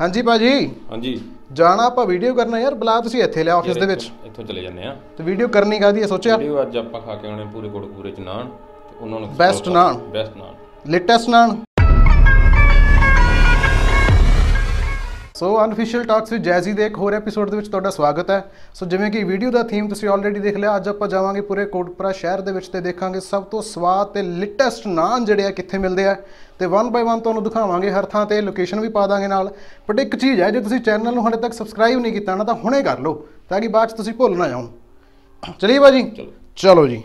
हाँ जी भाजी हाँ जी जाना आप वीडियो करना यार बुला ਤੁਸੀਂ ਇੱਥੇ ਲਿਆ ਆਫਿਸ ਦੇ ਵਿੱਚ ਇੱਥੋਂ ਚਲੇ ਜਾਂਦੇ ਆ ਤੇ ਵੀਡੀਓ ਕਰਨੀ ਕਾਦੀ ਆ ਸੋਚਿਆ ਵੀਡੀਓ ਅੱਜ ਆਪਾਂ ਖਾ ਕੇ ਆਉਣੇ ਪੂਰੇ ਕੋਟਕਪੂਰੇ ਚ ਨਾਨ ਤੇ ਉਹਨਾਂ ਨੂੰ best naan latest naan so unofficial talks with Jazzy दे एक होर एपीसोड में तुहाडा स्वागत है। सो जिवें कि वीडियो का थीम तुसीं ऑलरेडी देख लिया, अज आपां जावांगे पूरे कोटकपुरा शहर दे विच ते देखांगे सब तो स्वाद ते लेटेस्ट नान जिहड़े आ कित्थे मिलदे आ ते वन बाय वन तुहानूं दिखावांगे हर थां ते, लोकेशन भी पा दांगे नाल। बट एक चीज़ है, जे तुसीं चैनल नूं हाले तक सबसक्राइब नहीं कीता ना तां हुणे कर लो ताकि बाद च तुसीं भुल ना जाओ। चलिए भाजी चलो जी।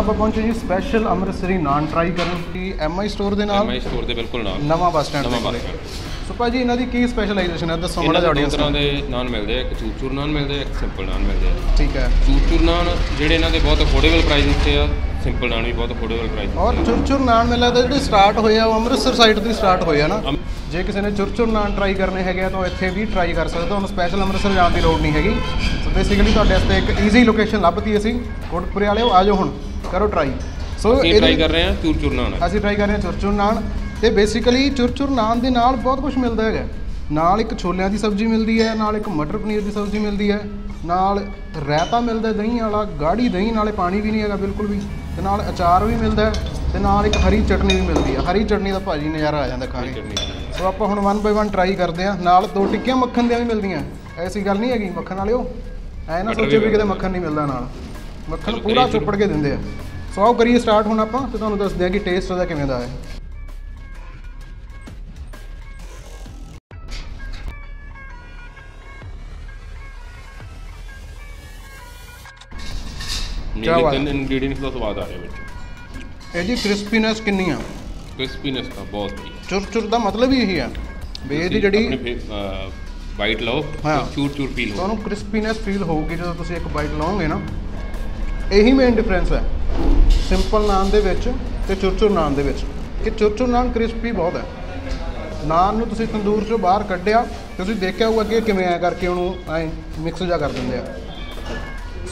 ਆਪਾਂ ਪਹੁੰਚੇ ਜੀ ਸਪੈਸ਼ਲ ਅੰਮ੍ਰਿਤਸਰੀ ਨਾਨ ਟਰਾਈ ਕਰਨ ਦੀ ਐਮਆਈ ਸਟੋਰ ਦੇ ਨਾਲ। ਐਮਆਈ ਸਟੋਰ ਦੇ ਬਿਲਕੁਲ ਨਾਲ ਨਵਾਂ ਬੱਸ ਸਟੈਂਡ ਦੇ ਕੋਲ। ਸੋ ਭਾਜੀ ਇਹਨਾਂ ਦੀ ਕੀ ਸਪੈਸ਼ਲਾਈਜੇਸ਼ਨ ਹੈ ਦੱਸੋ ਮਾੜਾ ਜਿਹਾ ਆਡੀਅੰਸ ਨੂੰ। ਇਹਨਾਂ ਦੇ ਨਾਨ ਮਿਲਦੇ ਆ, ਇੱਕ ਚੂਰਚੂਰ ਨਾਨ ਮਿਲਦੇ ਆ, ਇੱਕ ਸਿੰਪਲ ਨਾਨ ਮਿਲਦੇ ਆ। ਠੀਕ ਹੈ, ਚੂਰਚੂਰ ਨਾਨ ਜਿਹੜੇ ਇਹਨਾਂ ਦੇ ਬਹੁਤ ਅਫੋਰਡੇਬਲ ਪ੍ਰਾਈਸ ਉੱਤੇ ਆ, ਸਿੰਪਲ ਨਾਨ ਵੀ ਬਹੁਤ ਅਫੋਰਡੇਬਲ ਪ੍ਰਾਈਸ। ਔਰ ਚੂਰਚੂਰ ਨਾਨ ਮੈਨੂੰ ਲੱਗਦਾ ਜਿਹੜੇ ਸਟਾਰਟ ਹੋਏ ਆ ਉਹ ਅੰਮ੍ਰਿਤਸਰ ਸਾਈਡ ਤੋਂ ਸਟਾਰਟ ਹੋਏ ਆ ਨਾ। ਜੇ ਕਿਸੇ ਨੇ ਚੂਰਚੂਰ ਨਾਨ ਟਰਾਈ ਕਰਨੇ ਹੈਗੇ ਆ ਤਾਂ ਇੱਥੇ ਵੀ ਟਰਾਈ ਕਰ ਸਕਦੇ ਹੋ, ਉਹਨੂੰ ਸਪੈਸ਼ਲ ਅੰਮ੍ਰਿਤਸਰ ਜਾਣ ਦੀ ਲੋੜ ਨਹੀਂ ਹੈਗੀ। ਸੋ ਬੇਸਿਕਲੀ ਤੁਹਾਡੇ ਵਾਸਤੇ ਇੱਕ ਈਜ਼ੀ ਲੋਕੇਸ਼ਨ ਲੱਭਤੀ ਅਸੀਂ ਕੋਟਕਪੁਰੇ ਵਾਲਿਓ, ਆ ਜਾਓ ਹੁਣ करो ट्राई। सो ट्राई कर रहे हैं चूरचूर नान, असं ट्राई कर रहे हैं चूरचूर नान। तो बेसिकली चूरचूर नान के नाल बहुत कुछ मिलता है, नाल एक छोलिया की सब्जी मिलती है, नाल एक मटर पनीर की सब्जी मिलती है, नाल रायता मिलता दही वाला, गाढ़ी दही, नाले पानी भी नहीं है बिल्कुल भी, तो नाल अचार भी मिलता है, तो नाल एक हरी चटनी भी मिलती है। हरी चटनी का भाजी नज़ारा आ जाता खा के। सो आप हम वन बाय वन ट्राई करते हैं, नाल दो टिक्कियाँ मक्खन दी मिलती हैं, ऐसी गल नहीं हैगी। मक्खन वाले ऐ ना सोचो भी कितने मक्खन नहीं मिलता, नाल मक्खन पूरा चुपड़ के देंगे। सो आओ करिए स्टार्ट होना, आप तो दस दें कि टेस्ट वह किमें है। इंग्रीडियंट्स का स्वाद आ रहा है जी, क्रिस्पीनेस कितनी है, क्रिस्पीनेस का बहुत ही। चुरचुर का मतलब ही यही है बे जी, जड़ी बाइट लो हाँ चूर चूर फील हो, तो क्रिस्पीनेस फील होगी जो तुम एक बाइट लाओगे ना। यही मेन डिफरेंस है सिंपल नान दे विच ते चुरचुर नान दे विच कि चुरचुर नान क्रिस्पी बहुत है। नान नूं तुसीं तंदूर चों बाहर कढ़िया, तुसीं देखिया होगा कि किवें ऐ करके उहनूं ऐ मिक्स जा कर दिंदे आ।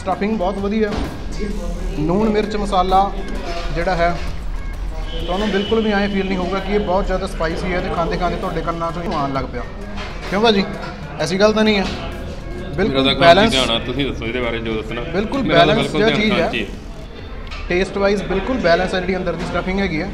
स्टफिंग बहुत वधिया, नून मिर्च मसाला जिहड़ा है तुहानूं बिल्कुल भी ऐ फील नहीं होगा कि ये बहुत ज़्यादा स्पाइसी है, तो खाते खाते तुहाडे कन्नां चों धुआं लग पिया। क्यों भाजी ऐसी गल तां नहीं है, बिल्कुल बैलेंस बारे जो दसना, बिल्कुल बैलेंस जो चीज़ है टेस्ट वाइज बिल्कुल बैलेंस है जी। अंदर की स्टफिंग हैगी है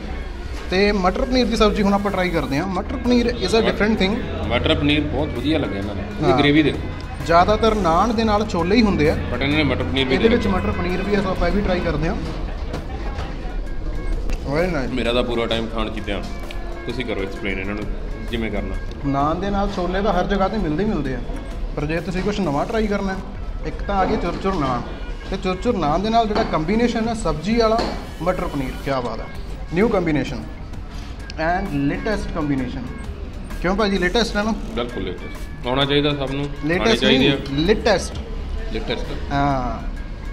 तो मटर पनीर की सब्जी हम आप ट्राई करते हैं। Matar paneer is a different thing, matar paneer बहुत वधिया लगे इन्होंने, ग्रेवी देखो ज़्यादातर नान के नाल छोले ही होंगे, बट इन्होंने मटर पनीर भी है, तो आप भी ट्राई करते हैं। मेरा तो पूरा टाइम खाण कीते तुसीं करो एक्सप्लेन इन्होंने जिवें करना। नान के नाल छोले तो हर जगह से मिलते ही मिलते हैं, पर जो तुसीं कुछ नवा ट्राई करना है, एक तो आ गई चुरचुर नान, तो चुरचुर नान के नाल जो कंबीनेशन है सब्जी वाला मटर पनीर, क्या बात है, new combination and latest combination. क्यों भाजी लेटेस्ट है ना, बिल्कुल लेटेस्ट होना चाहिए सबनूं, लेटेस्ट लेटेस्ट लेटेस्ट हाँ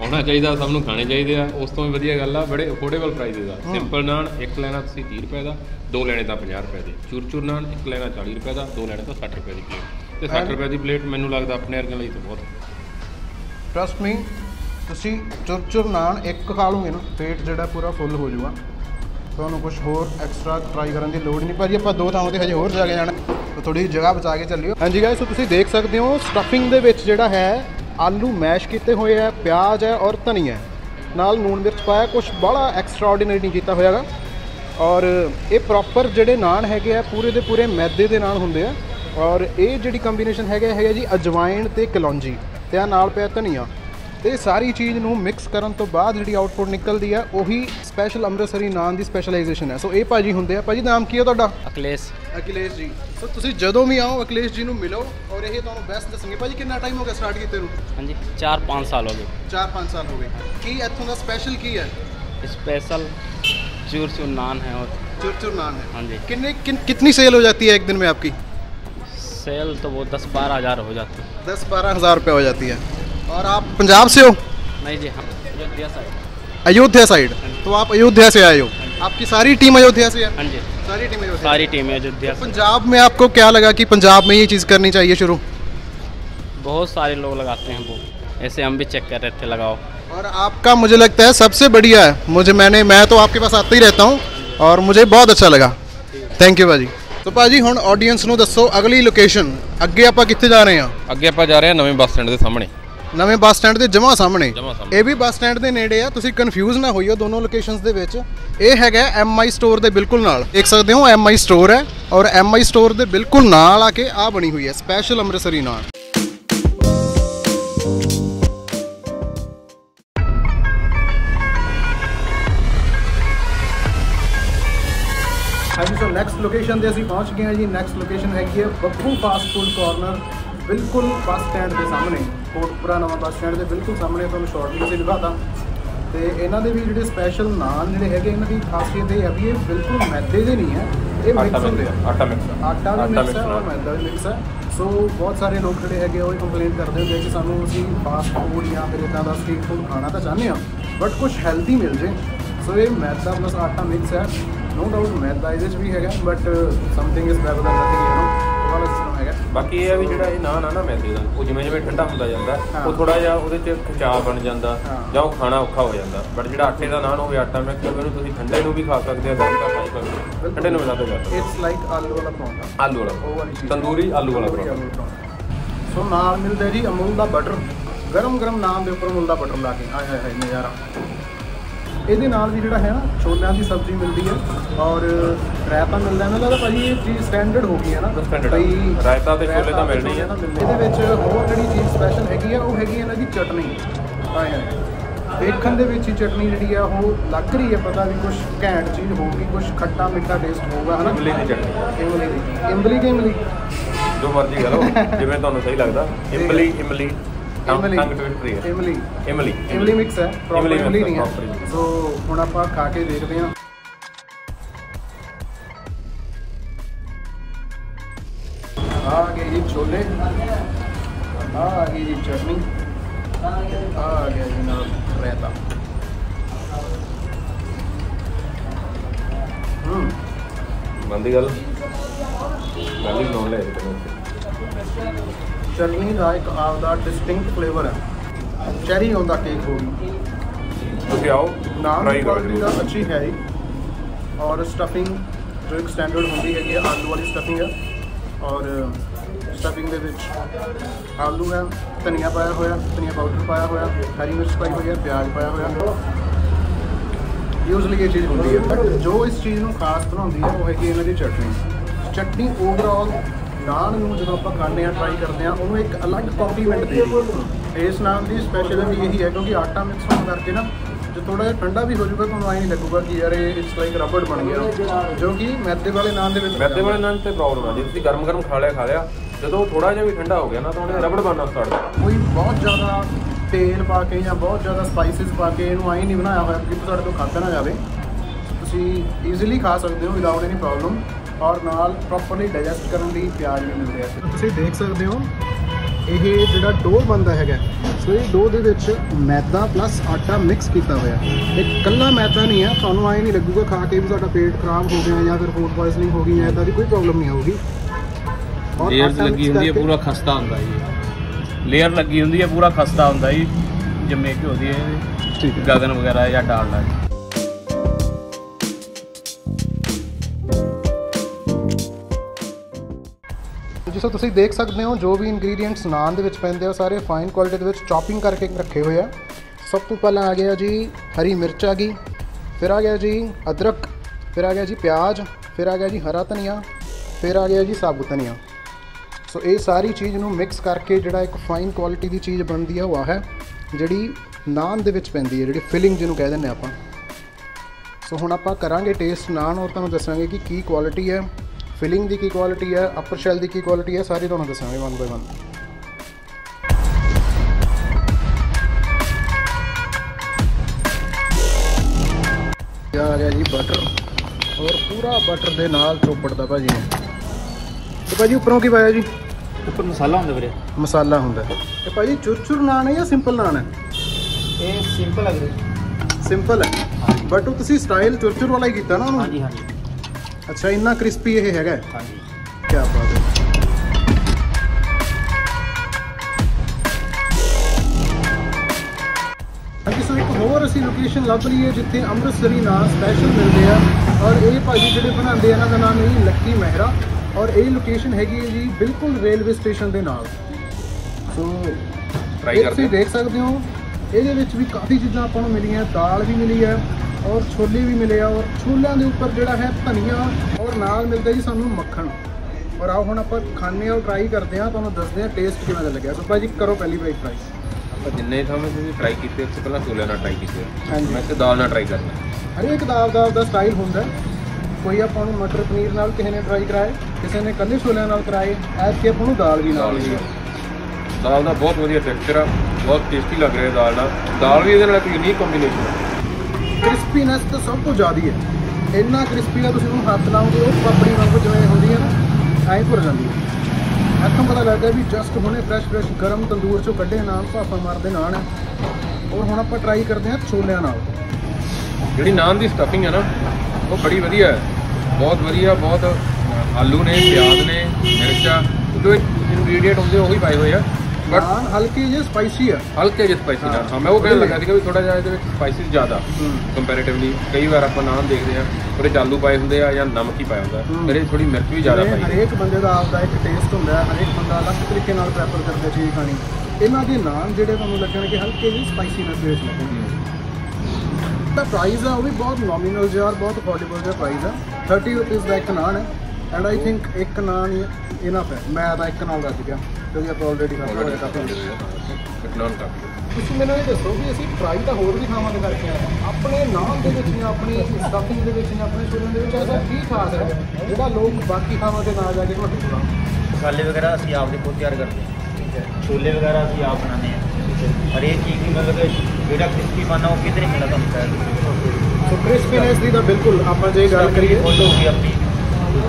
होना चाहिए सबनूं, खाने चाहिए। उस तो भी वधिया गल आ बड़े अफोर्डेबल प्राइस का सिंपल नान, एक लैना तुसीं 30 रुपए का, दो लैने तो 50 रुपए के। चुरचुर नान एक लैना 40 रुपए का, दो लैने तो 60 रुपए की प्लेट, तो 60 रुपए की प्लेट मैनू लगता अपने अर्गन लिए तो बहुत। ट्रस्ट मी तुसीं चुरचुर नान एक खा लोगे ना पेट जो पूरा फुल हो जाऊगा, तो कुछ होर एक्सट्रा ट्राई करने की लड़ नहीं। भाजी आप दो थावों पर हजे होर जाके जाना, तो थोड़ी जगह बचा के चलियो। हाँ जी गाइस, सो तुसीं देख सकते हो स्टफिंग दे विच जिहड़ा है आलू मैश किए हुए है, प्याज है और धनिया नाल लूण मिर्च पाया, कुछ बड़ा एक्सट्रा ऑर्डीनरी नहीं किया होगा। और ये प्रॉपर जिहड़े नान हैगे है पूरे के पूरे मैदे के नान होंगे है। और ये जिहड़ी कंबीनेशन है जी अजवाइन ते कलौंजी ते नाल पिया धनिया, तो सारी चीज़ नूं मिक्स करन तो बाद जिहड़ी आउटपुट निकलती है उही स्पैशल अंमृतसरी नान की स्पैशलाइजेशन है। सो ये भाजी हुंदे आ, भाजी नाम की है तुहाडा? अकलेश। अकलेश जी, सो तुसीं जदों भी आओ अकलेश जी नूं मिलो और ये तुहानूं बेस्ट दसणगे। भाजी कितना टाइम हो गया स्टार्ट कीते नूं? हाँ जी 4-5 साल हो गए। 4-5 साल हो गए। की इत्थों दा स्पैशल की है? स्पैशल चूर नान है और चूर नान है। हाँ जी। कितनी सेल हो जाती है एक दिन में आपकी? सेल तो वो 10-12 हज़ार हो जाती है। 10-12 हज़ार रुपये हो जाती है। और आप पंजाब से हो? नहीं जी, हम अयोध्या साइड। अयोध्या साइड, तो आप अयोध्या से आए हो? आपकी सारी टीम अयोध्या से है? हाँ जी, सारी टीम अयोध्या। पंजाब में आपको क्या लगा कि पंजाब में ये चीज़ करनी चाहिए शुरू? बहुत सारे लोग लगाते हैं वो, ऐसे हम भी चेक कर रहे थे लगाओ। और आपका मुझे लगता है सबसे बढ़िया है, मैं तो आपके पास आता ही रहता हूँ और मुझे बहुत अच्छा लगा। थैंक यू भाजी। तो भाजी हुण ऑडियंस नूं दसो अगली लोकेशन अगे आपां कित्थे जा रहे हैं? अगे आपां जा रहे हैं नवें बस स्टैंड के सामने। नवें बस स्टैंड के जमा सामने, यह भी बस स्टैंड के नेड़े आ। तुसीं कन्फ्यूज़ ना होइओ दोनों लोकेशंस दे विच। यह हैगा एम आई स्टोर के बिल्कुल नाल, देख सकते हो एम आई स्टोर है। और एम आई स्टोर के बिल्कुल नाल आके आ बनी हुई है special Amritsari naan. So next location से अभी पहुँच गए हैं जी। नैक्सट लोकेशन हैगी है बब्बू फास्ट फूड कॉर्नर, बिल्कुल बस स्टैंड के सामने, कोटपुरा नवा बस स्टैंड के बिल्कुल सामने। तो शॉर्टली से दिखाता तो इन्हों के भी जो स्पैशल नान जोड़े है, इन्हों की खासियत ये है भी ये बिल्कुल मैदे के नहीं है, ये मिक्स होते हैं। आटा भी मिक्स है और मैदा भी मिक्स है। सो बहुत सारे लोग जोड़े है वो कंप्लेन करते हैं कि सानू अभी फास्ट फूड या फिर इदा का स्ट्रीट फूड खाना तो चाहते हैं बट कुछ हैल्दी मिल जाए। सो ये मैदा प्लस आटा मिक्स है, नो डाउट मैदा इस भी है but something is better than nothing, you know. वाला सिस्टम है बाकी ये भी जिहड़ा ये नान है ना मैदे दा, वो जिवें जिवें ठंडा हुंदा जांदा वो थोड़ा जिहा उहदे च खचार बन जांदा जां उह खाना औखा हो जांदा। बट जिहड़ा आटे दा नान होवे आटा मिक्स करके उहनूं तुसीं ठंडे नूं भी खा सकदे हो, दही दा खाई सकदे हो, ठंडे नूं मिला सकदे हो। इट्स लाइक आलू वाला पराठा, आलू वाला तंदूरी आलू वाला पराठा। सो नाल मिलदा जी अमूल दा बटर, गरम गरम नान दे उपर अमूल दा बटर ला के आए हाय हाय नज़ारा। ये नाल भी जोड़ा है ना छोलिया की सब्जी मिलती है और रायता मिलता है। मैं लगता भाजी ये चीज़ स्टैंडर्ड हो गई है ना, भाई रायता तो छोले तो मिलनी है ना। ये होर जी चीज़ स्पैशल हैगी है वो हैगी इन्हों की चटनी। देखने के चटनी जी लग रही है, पता भी कुछ घैंट चीज़ होगी, कुछ खट्टा मिठा टेस्ट होगा है ना। इमली की चटनी, इमली की इमली जो मर्जी करो जिवें तुहानूं सही लगदा। इमली इमली इमली इमली इमली मिक्स है, प्रॉपर इमली नहीं है। सो हुण आपां खा के देखते हैं। आ गए जी छोले, आ गई जी चटनी, आ गया जी नाल रायता। बनदी गल गल नोट ले चटनी का एक आपका डिस्टिंक्ट फ्लेवर है, चेरी होता केक होगी। आओ नान अच्छी है और स्टफिंग जो एक स्टैंडर्ड होती है आलू वाली स्टफिंग है। और स्टफिंग के विच आलू है, धनिया पाया होया, धनिया पाउडर पाया होया, हरी मिर्च पाई हुई है, प्याज पाया होया। यूजली ये चीज़ होती है बट जो इस चीज़ को खास बनाती है वो है कि इन्होंने चटनी। चटनी ओवरऑल नान में जो आप खाने ट्राई करते हैं उन्होंने एक अलग कॉम्प्लीमेंट देगी। इस नान की स्पैशल भी यही है क्योंकि आटा मिक्स होने करके ना जो थोड़ा जहा ठंडा भी हो जाएगा तो आई नहीं लगेगा कि यार इट्स लाइक रबड़ बन गया, जो कि मैदे वाले नान के मैदे वाले नान से प्रॉब्लम है। जिसकी गर्म गर्म खा लिया जो थोड़ा जहा भी ठंडा हो गया ना तो उन्हें रबड़ बनना स्टार्ट। कोई बहुत ज़्यादा तेल पा के या बहुत ज़्यादा स्पाइसिस पा के इनू आई नहीं बनाया होया कि तुहाडे तो खाधा ना जाए। तुसीं ईजिली खा सकते हो विदाउट एनी प्रॉब्लम और नाल प्रॉपरली डाइजेस्ट करने लिए प्याज भी मिलते हैं। तुम देख सकते हो ये जो डो बनता है, सो ये डो के मैदा प्लस आटा मिक्स किया हुआ है। कल्ला मैदा नहीं है, थानू आए नहीं लगेगा खा के भी साडा पेट खराब हो गया या फिर फूड पॉइजनिंग हो गई है, ऐसा भी कोई प्रॉब्लम नहीं होगी। और लेयर लगी होती है, पूरा खस्ता होता है, लेयर लगी होती है, पूरा खस्ता होता है जिम्मे की होती है गगन वगैरह या डालना। सो तुसीं देख सकते हो जो भी इंग्रीडियंट्स नान दे विच पैंदे आ सारे फाइन क्वालिटी दे विच चॉपिंग करके रखे हुए हैं। सब तो पहला आ गया जी हरी मिर्च आ गई, फिर आ गया जी अदरक, फिर आ गया जी प्याज, फिर आ गया जी हरा धनिया, फिर आ गया जी साबुत धनिया। सो ये सारी चीज़ नूं मिक्स करके जिहड़ा एक फाइन क्वालिटी की चीज़ बनती है वह है जिहड़ी नान दे विच पैंदी है, जिहड़ी फिलिंग जिहनूं कह दिंदे आपां। सो हुण आपां करांगे टेस्ट नान और तुहानूं दस्सांगे कि की क्वालिटी है, फिलिंग की क्वालिटी है, अपर शैल की क्वालिटी है, सारी दोनों दसांगे वन बाय वन। यार आ गया जी बटर और पूरा बटर के नाल चोपड़ दा भाजी ने। तो भाजी उपरों की पाया जी? उपर मसाला होंदा वीरे। मसाला होंदा ते भाजी चुरचुर नान है या सिंपल नान है? ये सिंपल है वीरे। सिंपल है बट वो तुसी स्टाइल चुरचुर वाला ही कीता ना उन्होंने? हाँ जी हाँ जी। अच्छा इन्ना क्रिस्पी ये हैगा? हाँ जी। क्या बात है। और असी लोकेशन लभ रही है जिथे अमृतसरी नान स्पैशल मिलते हैं और ये भाजी जो बनाते हैं इन्होंने नाम है लक्की मेहरा और ये लोकेशन हैगी है जी बिल्कुल रेलवे स्टेशन के नाल। सो तुम देख सकते हो ये भी काफ़ी चीज़ा आपको मिली, दाल भी मिली है और छोले भी मिले और छोलों के उपर जोड़ा है धनिया और नाल मिलता जी सानू मक्खन। और आओ हम आप खाने और ट्राई करते हैं तो दसते हैं टेस्ट कितना लगे। तो भाजी करो पहली बार ट्राई। जिन्ने था मैं ट्राई किए उससे पहले छोले ना ट्राई किए मैं तो दाल ना ट्राई करना। हर एक दाल का स्टाइल होंगे, कोई आपको मटर पनीर नाल किसी ने ट्राई कराए, किसी ने कल्ले छोले नाल कराए, ऐसे आपको दाल भी नाल मिली। दाल का बहुत वधिया टेक्सचर आ, बहुत टेस्टी लग रहा है दाल का। दाल भी ये यूनीक कॉम्बीनेशन है। क्रिस्पीनैस तो सब कुछ ज़्यादा है, इन्ना क्रिस्पी का तुम हाथ लाओगे वो पापड़ी वांग जिवें होंदी है ना ऐं भुर जाती है। इतों पता लगता है भी जस्ट हमने फ्रैश फ्रैश गर्म तंदूर चो कढ़े नान भाफा मारते नान है। और हम आप ट्राई करते हैं छोलिया नाल। जी नान की स्टफिंग है ना वो बड़ी वधिया है, बहुत वधिया। बहुत आलू ने, प्याज ने, मिर्चा जो इनग्रीडियंट होंगे वही पाए हुए हैं। बट नान हल्के जो स्पाइसी है, हल्के जो स्पाइसी नान। हाँ मैं वो कहने लगा था भी थोड़ा जहाँ स्पाइसी ज़्यादा कंपेरेटिवली। कई बार आप नान देखते हैं और आलू पाए होंगे या नमक ही पाया होंगे, मेरे थोड़ी मिर्च भी ज़्यादा पाई। हरेक बंदे का आपका एक टेस्ट होंगे, हरेक बंदा अलग तरीके नाल प्रैफर करता चीज़ खानी। इन्हों के नान जो तुम लगन कि हल्के जी स्पाइसीनेस लगेगी। प्राइज़ है वो भी बहुत नॉमिनल जो बहुत अफोर्डेबल जो प्राइज़ है। 30 रुपीज़ का एक नान है एंड आई थिंक एक नान इनफ है। मैं तो एक नान रख गया क्योंकि आप ऑलरेडी काफ़ी। तुम मैंने ये दसो कि अभी ट्राई तो होर भी खावे करके आए अपने नान के अपनी स्टफिंग के अपने छोले ऐसा की खास है जो लोग बाकी खावे के ना जाके थोड़ा। मसाले वगैरह अभी आप खुद तैयार करते हैं, ठीक है। छोले वगैरह अभी आप बनाने हैं। हरेक चीज़ की मतलब जोड़ा क्रिस्पी पाना वो कितने मिला था। तो क्रिस्पीनेस की तो बिल्कुल आप जो गल करिए होगी अपनी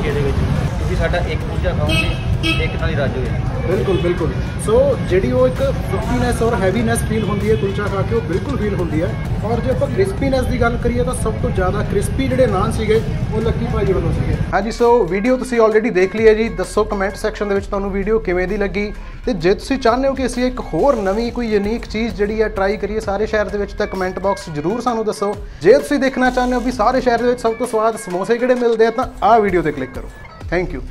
क्योंकि साढ़ा एक पूजा खाओगे एक नाल ही राज हो। बिल्कुल बिल्कुल। सो जी वो एक फ्लफीनैस और हैवीनैस फील होंदी है कुलचा खा के, वो बिल्कुल फील होंदी है। और जो आप क्रिस्पीनैस की गल करिए तो सब तो ज़्यादा क्रिस्पी जोड़े नान सीगे वो लक्की भाजी वालों से। हाँ जी। सो वीडियो तुसी ऑलरेडी देख ली है जी। दसो कमेंट सैक्शन दे विच तुहानूं वीडियो किवें दी लगी ते जे तुसी चाहते हो कि असीं एक होर नवीं कोई यूनीक चीज़ जिहड़ी है ट्राई करिए सारे शहर दे विच तां कमेंट बॉक्स जरूर सानूं दसो। जे तुसी देखना चाहते हो भी सारे शहर दे विच सब तो स्वाद समोसे किहड़े मिलदे आ तां आह वीडियो ते क्लिक करो। Thank you.